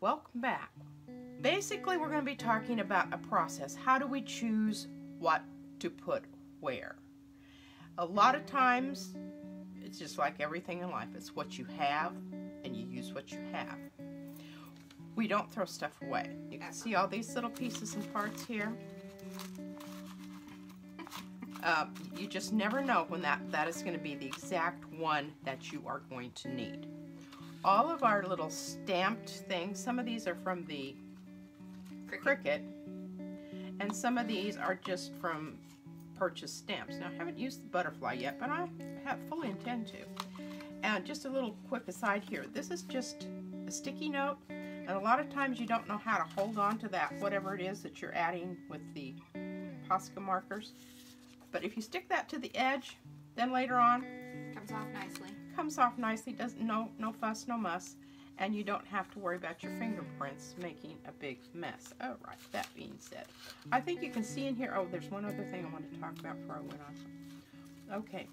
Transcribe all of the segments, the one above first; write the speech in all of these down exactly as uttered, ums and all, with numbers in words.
welcome back. Basically, we're going to be talking about a process. How do we choose what to put where? A lot of times, it's just like everything in life. It's what you have, and you use what you have. We don't throw stuff away. You can see all these little pieces and parts here. Uh, you just never know when that, that is going to be the exact one that you are going to need. All of our little stamped things, some of these are from the Cricut, and some of these are just from purchased stamps. Now, I haven't used the butterfly yet, but I have fully intend to. And just a little quick aside here, this is just a sticky note, and a lot of times you don't know how to hold on to that, whatever it is that you're adding with the Posca markers. But if you stick that to the edge, then later on, comes off nicely. Comes off nicely. Doesn't no no fuss, no muss, and you don't have to worry about your fingerprints making a big mess. All right. That being said, I think you can see in here. Oh, there's one other thing I want to talk about before I went on. Okay.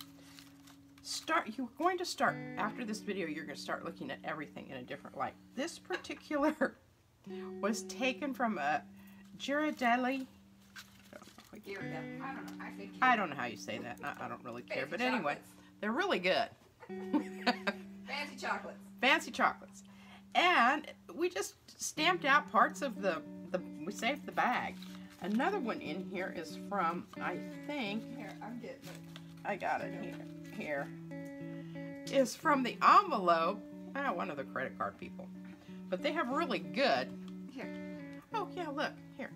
Start. You're going to start after this video. You're going to start looking at everything in a different light. This particular was taken from a Giradelli. Giradelli. I don't know. I think I don't know how you say that. I, I don't really care. Fancy but chocolates. Anyway, they're really good. Fancy chocolates. Fancy chocolates. And we just stamped out parts of the, the we saved the bag. Another one in here is from, I think. Here, I'm getting it. I got it here. Here. Is from the envelope. Oh, one of the credit card people. But they have really good. Here. Oh, yeah, look. Here.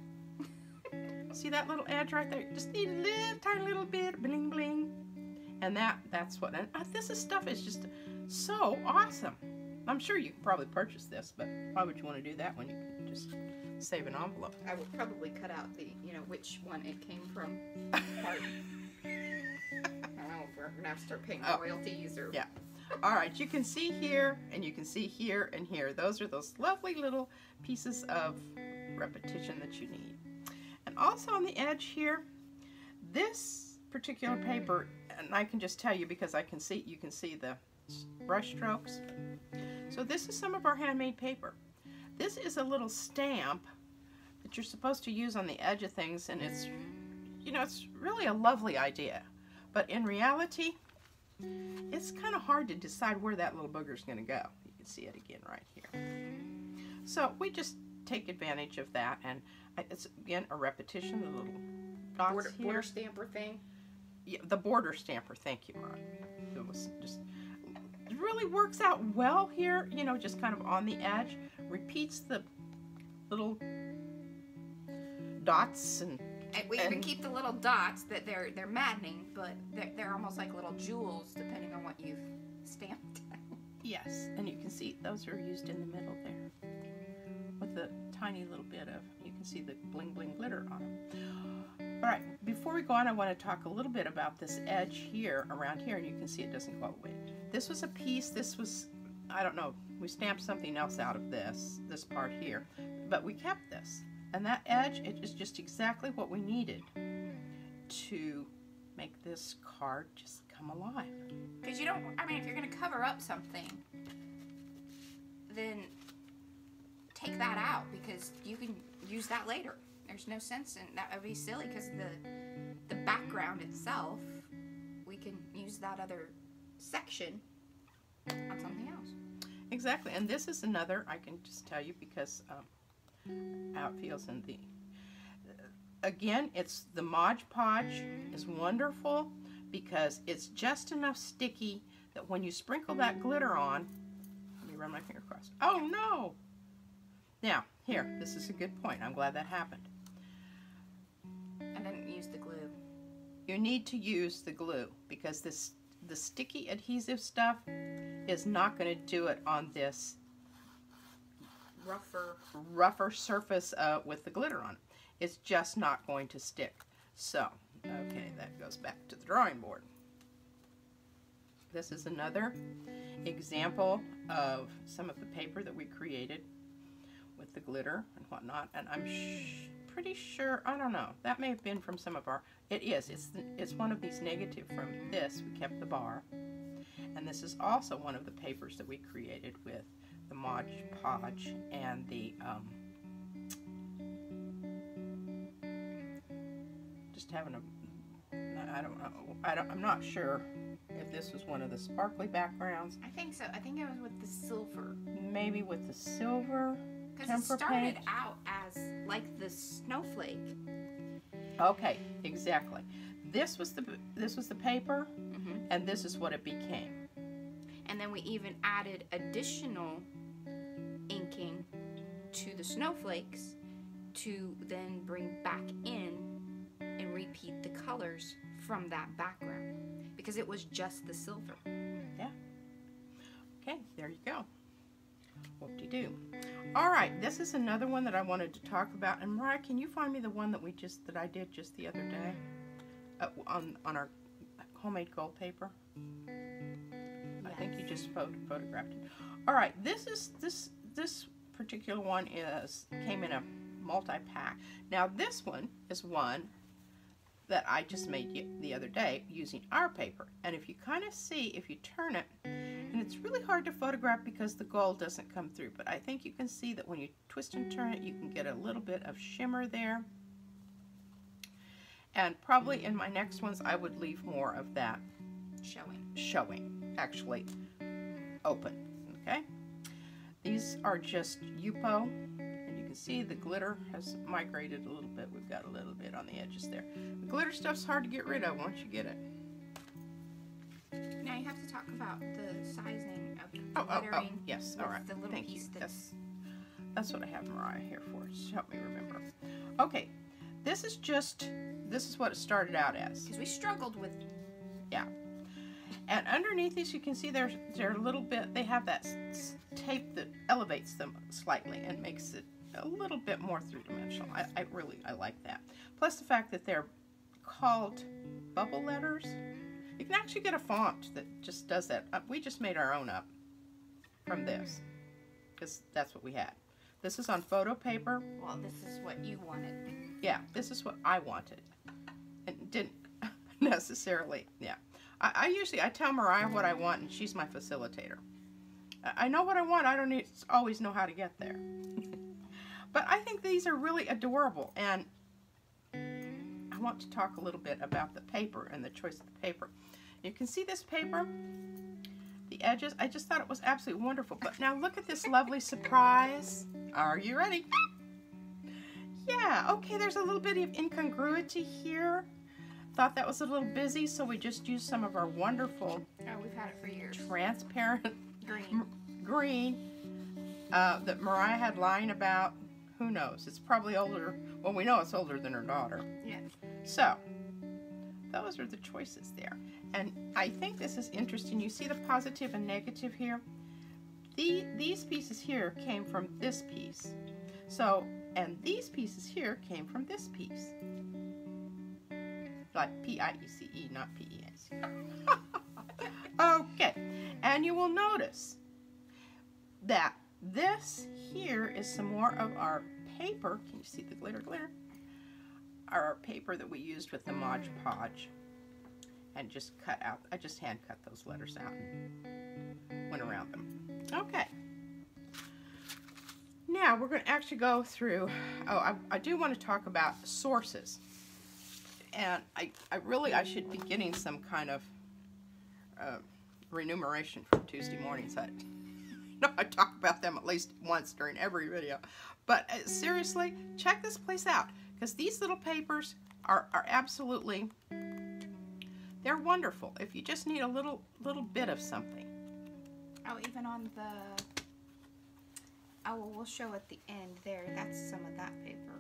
See that little edge right there? Just need a little tiny little bit, bling bling, and that—that's what. And uh, this is stuff is just so awesome. I'm sure you could probably purchase this, but why would you want to do that when you can just save an envelope? I would probably cut out the, you know, which one it came from. Part. I don't know if we're gonna have to start paying oh, royalties or. Yeah. All right, you can see here, and you can see here, and here. Those are those lovely little pieces of repetition that you need. And also on the edge here, this particular paper, and I can just tell you because I can see, you can see the brush strokes. So this is some of our handmade paper. This is a little stamp that you're supposed to use on the edge of things, and it's, you know, it's really a lovely idea. But in reality, it's kind of hard to decide where that little booger's going to go. You can see it again right here. So we just take advantage of that, and it's again a repetition, the little dots border, here. Border stamper thing. Yeah, the border stamper, thank you, Marvy. It was just it really works out well here, you know, just kind of on the edge. Repeats the little dots, and, and we even and, keep the little dots that they're they're maddening, but they're, they're almost like little jewels depending on what you've stamped. Yes, and you can see those are used in the middle there. With a tiny little bit of, you can see the bling bling glitter on them. All right, before we go on, I want to talk a little bit about this edge here, around here, and you can see it doesn't go all the way. This was a piece, this was, I don't know, we stamped something else out of this, this part here, but we kept this. And that edge, it is just exactly what we needed to make this card just come alive. Because you don't, I mean, if you're going to cover up something, then take that out, because you can use that later. There's no sense in that. Would be silly, because the the background itself, we can use that other section on something else. Exactly, and this is another, I can just tell you, because um, how it feels in the, again, it's the Mod Podge is wonderful, because it's just enough sticky that when you sprinkle that glitter on, let me run my finger across. Oh no! Now, here, this is a good point. I'm glad that happened. I didn't use the glue. You need to use the glue, because this the sticky adhesive stuff is not going to do it on this rougher rougher surface uh, with the glitter on it. It's just not going to stick. So, okay, that goes back to the drawing board. This is another example of some of the paper that we created with the glitter and whatnot, and I'm sh pretty sure, I don't know, that may have been from some of our, it is, it's, the, it's one of these negative from this, we kept the bar, and this is also one of the papers that we created with the Mod Podge and the um, just having a I don't know I don't I'm not sure if this was one of the sparkly backgrounds. I think so. I think it was with the silver. Maybe with the silver. Because it started paint. out as like the snowflake. Okay, exactly. This was the this was the paper, mm-hmm. and this is what it became. And then we even added additional inking to the snowflakes to then bring back in and repeat the colors from that background because it was just the silver. Yeah. Okay, there you go. Whoop-de-doo. All right, this is another one that I wanted to talk about. And Mariah, can you find me the one that we just that I did just the other day uh, on on our homemade gold paper? Yes. I think you just photo photographed it. All right, this is this this particular one is came in a multi-pack. Now this one is one that I just made the other day using our paper. And if you kind of see, if you turn it, and it's really hard to photograph because the gold doesn't come through, but I think you can see that when you twist and turn it, you can get a little bit of shimmer there. And probably in my next ones, I would leave more of that showing, showing actually open, okay? These are just Yupo. You can see the glitter has migrated a little bit. We've got a little bit on the edges there. The glitter stuff's hard to get rid of once you get it. Now you have to talk about the sizing of the oh, glittering. Oh, oh, yes, all right. The little Thank piece you. That's, that's what I have Mariah here for. Just help me remember. Okay, this is just, this is what it started out as. Because we struggled with it. Yeah. And underneath these, you can see they're, they're a little bit, they have that tape that elevates them slightly and makes it a little bit more three-dimensional. I, I really, I like that. Plus the fact that they're called bubble letters. You can actually get a font that just does that. We just made our own up from this, because that's what we had. This is on photo paper. Well, this is what you wanted. Yeah, this is what I wanted. And didn't necessarily, yeah. I, I usually, I tell Mariah what I want, and she's my facilitator. I, I know what I want. I don't need, always know how to get there. But I think these are really adorable, and I want to talk a little bit about the paper and the choice of the paper. You can see this paper, the edges. I just thought it was absolutely wonderful. But now look at this lovely surprise. Are you ready? Yeah, okay, there's a little bit of incongruity here. Thought that was a little busy, so we just used some of our wonderful oh, we've had it for years. transparent green, green uh, that Mariah had lying about. Who knows? It's probably older. Well, we know it's older than her daughter. Yes. So, those are the choices there. And I think this is interesting. You see the positive and negative here? The, these pieces here came from this piece. So, and these pieces here came from this piece. Like P I E C E, not P E S E. Okay. And you will notice that this here is some more of our paper. Can you see the glitter glitter? Our paper that we used with the Mod Podge and just cut out. I just hand cut those letters out and went around them. Okay. Now we're going to actually go through. Oh, I, I do want to talk about sources. And I, I really, I should be getting some kind of uh, remuneration for Tuesday mornings. I, No, I talk about them at least once during every video. But uh, seriously, check this place out, because these little papers are, are absolutely, they're wonderful if you just need a little little bit of something. Oh, even on the, oh, well, we'll show at the end there. That's some of that paper.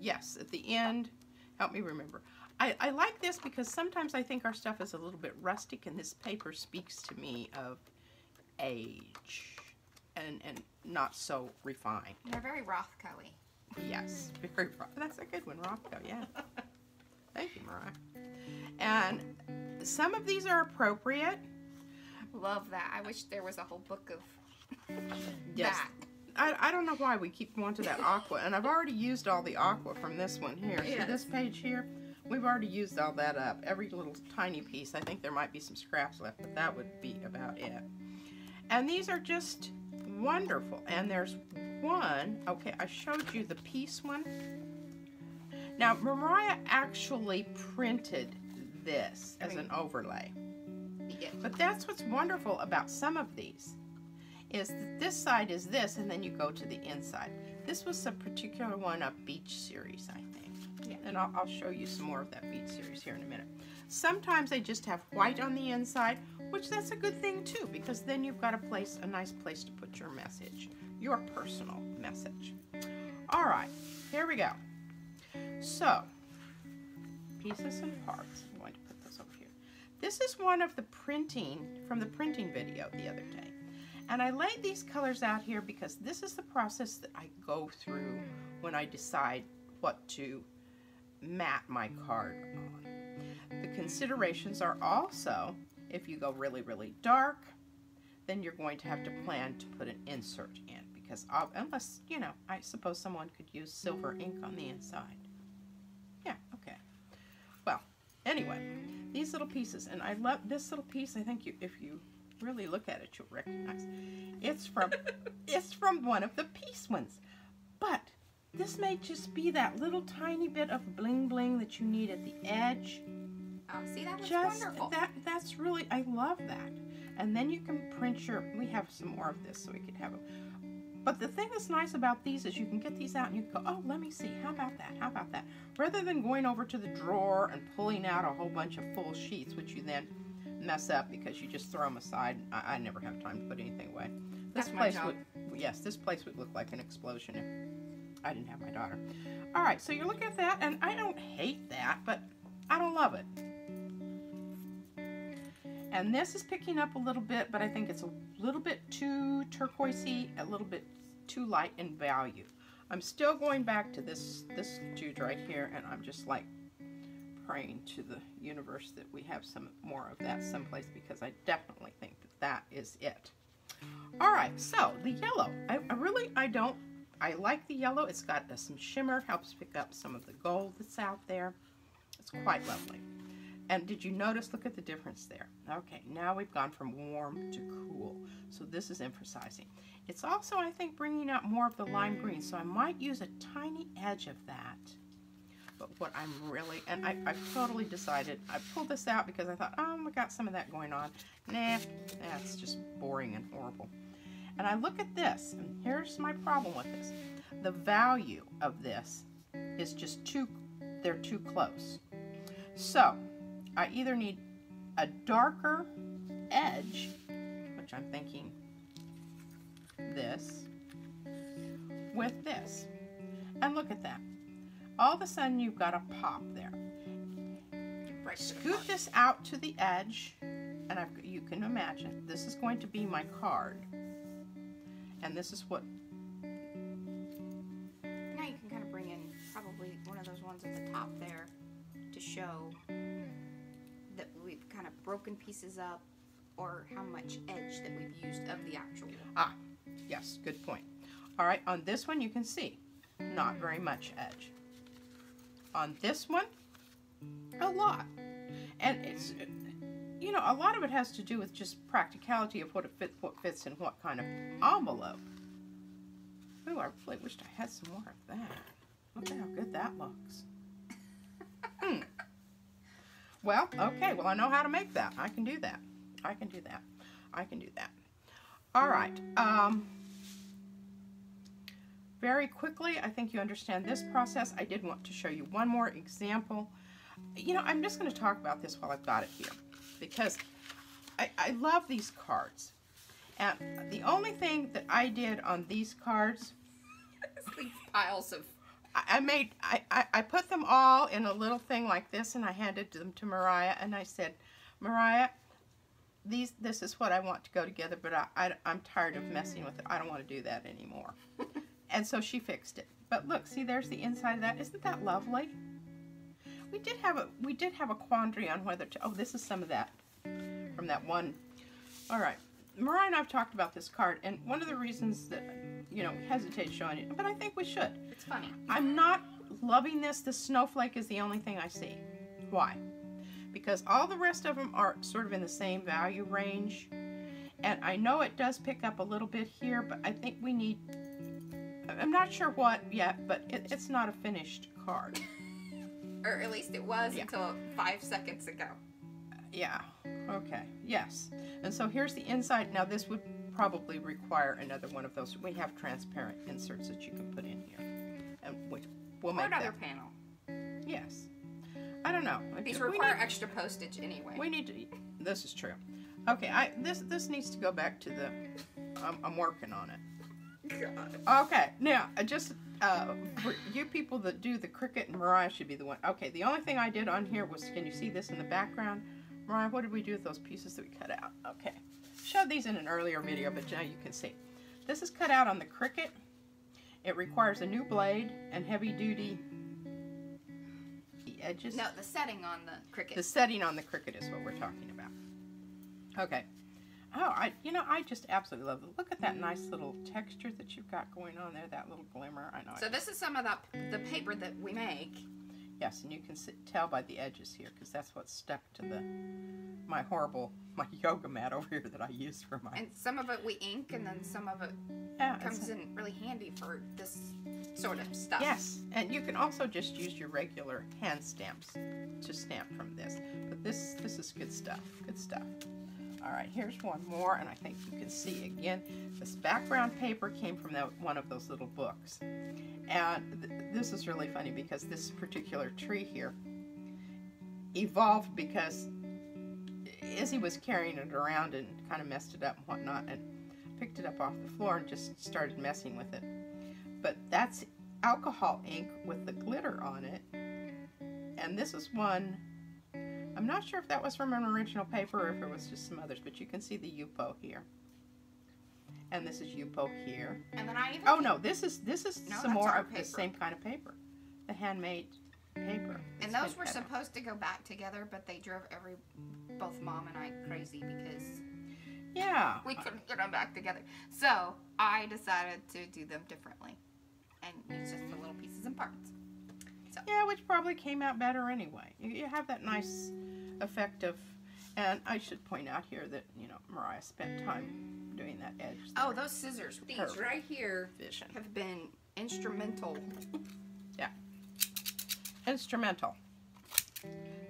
Yes, at the end. Help me remember. I, I like this because sometimes I think our stuff is a little bit rustic, and this paper speaks to me of age. And, and not so refined. They're very Rothko-y. Yes, very Rothko. That's a good one, Rothko, yeah. Thank you, Mariah. And some of these are appropriate. Love that. I wish there was a whole book of yes. that. I, I don't know why we keep going to that aqua, and I've already used all the aqua from this one here. Yes. See this page here? We've already used all that up. Every little tiny piece. I think there might be some scraps left, but that would be about it. And these are just wonderful. And there's one, okay, I showed you the piece one. Now, Mariah actually printed this as an overlay. Yeah. But that's what's wonderful about some of these, is that this side is this, and then you go to the inside. This was a particular one of Beach Series, I think. Yeah. And I'll, I'll show you some more of that Beach Series here in a minute. Sometimes they just have white on the inside, which that's a good thing too, because then you've got a place, a nice place to put your message, your personal message. All right, here we go. So, pieces and parts. I'm going to put this over here. This is one of the printing, from the printing video the other day. And I laid these colors out here because this is the process that I go through when I decide what to mat my card on. The considerations are also, if you go really, really dark, then you're going to have to plan to put an insert in, because I'll, unless, you know, I suppose someone could use silver ink on the inside. Yeah, okay. Well, anyway, these little pieces, and I love this little piece. I think you, if you really look at it, you'll recognize it's from it's from one of the piece ones. But this may just be that little tiny bit of bling bling that you need at the edge. Oh, see, that was just wonderful. That that's really, I love that. And then you can print your. We have some more of this, so we could have them. But the thing that's nice about these is you can get these out and you can go, oh, let me see, how about that, how about that? Rather than going over to the drawer and pulling out a whole bunch of full sheets, which you then mess up because you just throw them aside. I, I never have time to put anything away. This place would, yes, this place would look like an explosion if I didn't have my daughter. All right, so you're looking at that, and I don't hate that, but I don't love it. And this is picking up a little bit, but I think it's a little bit too turquoisey, a little bit too light in value. I'm still going back to this, this dude right here, and I'm just like praying to the universe that we have some more of that someplace, because I definitely think that that is it. All right, so the yellow. I, I really, I don't, I like the yellow. It's got uh, some shimmer, helps pick up some of the gold that's out there. It's quite lovely. And did you notice, look at the difference there. Okay, now we've gone from warm to cool. So this is emphasizing. It's also, I think, bringing out more of the lime green. So I might use a tiny edge of that. But what I'm really, and I, I've totally decided, I pulled this out because I thought, oh, I got some of that going on. Nah, that's just boring and horrible. And I look at this, and here's my problem with this. The value of this is just too, they're too close. So, I either need a darker edge, which I'm thinking this, with this. And look at that. All of a sudden you've got a pop there. Scoot this out to the edge, and I've, you can imagine, this is going to be my card. And this is what... Now you can kind of bring in probably one of those ones at the top there to show that we've kind of broken pieces up, or how much edge that we've used of the actual one. Ah, yes, good point. All right, on this one you can see, not very much edge. On this one, a lot. And it's, you know, a lot of it has to do with just practicality of what, it fit, what fits in what kind of envelope. Ooh, I really wished I had some more of that. Look at how good that looks. Hmm. Well, okay, well, I know how to make that. I can do that. I can do that. I can do that. All right. Um, very quickly, I think you understand this process. I did want to show you one more example. You know, I'm just going to talk about this while I've got it here, because I, I love these cards. And the only thing that I did on these cards... these piles of... I made, I, I, I put them all in a little thing like this, and I handed them to Mariah, and I said, Mariah, these, this is what I want to go together, but I, I, I'm tired of messing with it. I don't want to do that anymore. And so she fixed it. But look, see, there's the inside of that. Isn't that lovely? We did have a, we did have a quandary on whether to, oh, this is some of that from that one. All right. Mariah and I have talked about this card, and one of the reasons that, you know, hesitate showing it, but I think we should. It's funny. I'm not loving this. The snowflake is the only thing I see. Why? Because all the rest of them are sort of in the same value range, And I know it does pick up a little bit here, but I think we need, I'm not sure what yet, but it, it's not a finished card. Or at least it was yeah. until five seconds ago. Uh, yeah, okay, yes. And so here's the inside. Now this would probably require another one of those. We have transparent inserts that you can put in here. And which we'll make another that. panel. Yes. I don't know. These require need, extra postage anyway. We need to, this is true. Okay, I this this needs to go back to the, I'm, I'm working on it. God. Okay, now, just uh, for you people that do the Cricut, and Mariah should be the one. Okay, the only thing I did on here was, can you see this in the background? Mariah, what did we do with those pieces that we cut out? Okay, showed these in an earlier video, but now you can see. This is cut out on the Cricut. It requires a new blade and heavy-duty edges. No, the setting on the Cricut. The setting on the Cricut is what we're talking about. Okay. Oh, I, you know, I just absolutely love it. Look at that nice little texture that you've got going on there, that little glimmer. I know. So I this is some of the, the paper that we make. Yes, and you can sit, tell by the edges here, because that's what's stuck to the my horrible, my yoga mat over here that I use for my... And some of it we ink, and then some of it yeah, comes in really handy for this sort of stuff. Yes, and you can also just use your regular hand stamps to stamp from this. But this, this is good stuff, good stuff. All right, here's one more, and I think you can see again, this background paper came from that, one of those little books. And th this is really funny because this particular tree here evolved because Izzy was carrying it around and kind of messed it up and whatnot, and picked it up off the floor and just started messing with it. But that's alcohol ink with the glitter on it, and this is one, I'm not sure if that was from an original paper or if it was just some others, but you can see the Yupo here. And this is Yupo here. And then I even Oh no, this is this is no, some more of paper. the same kind of paper. The handmade paper. And those handmade. were supposed to go back together, but they drove every both mom and I crazy because yeah, we couldn't get them back together. So, I decided to do them differently and use just the little pieces and parts. So. Yeah, which probably came out better anyway. You, you have that nice effect of, and I should point out here that, you know, Mariah spent time doing that edge. Oh, those scissors, these right here, vision. have been instrumental. Yeah, instrumental.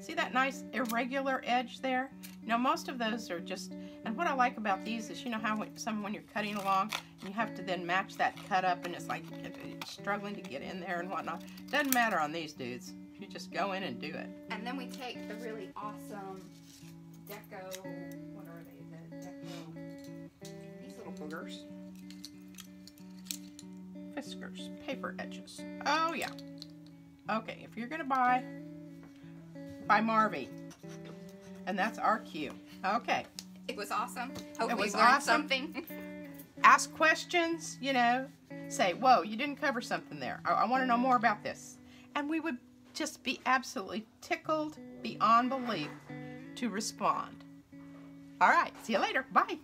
See that nice irregular edge there? You know, most of those are just, and what I like about these is, you know how when, some, when you're cutting along, you have to then match that cut up, and it's like it's struggling to get in there and whatnot. Doesn't matter on these dudes. You just go in and do it. And then we take the really awesome deco, what are they, the deco, these little boogers. Fiskars, paper edges. Oh yeah. Okay, if you're gonna buy, buy Marvy. And that's our cue. Okay. It was awesome. Hope it was learned awesome. something. Ask questions, you know. Say, whoa, you didn't cover something there. I, I want to know more about this. And we would just be absolutely tickled beyond belief to respond. All right, see you later. Bye.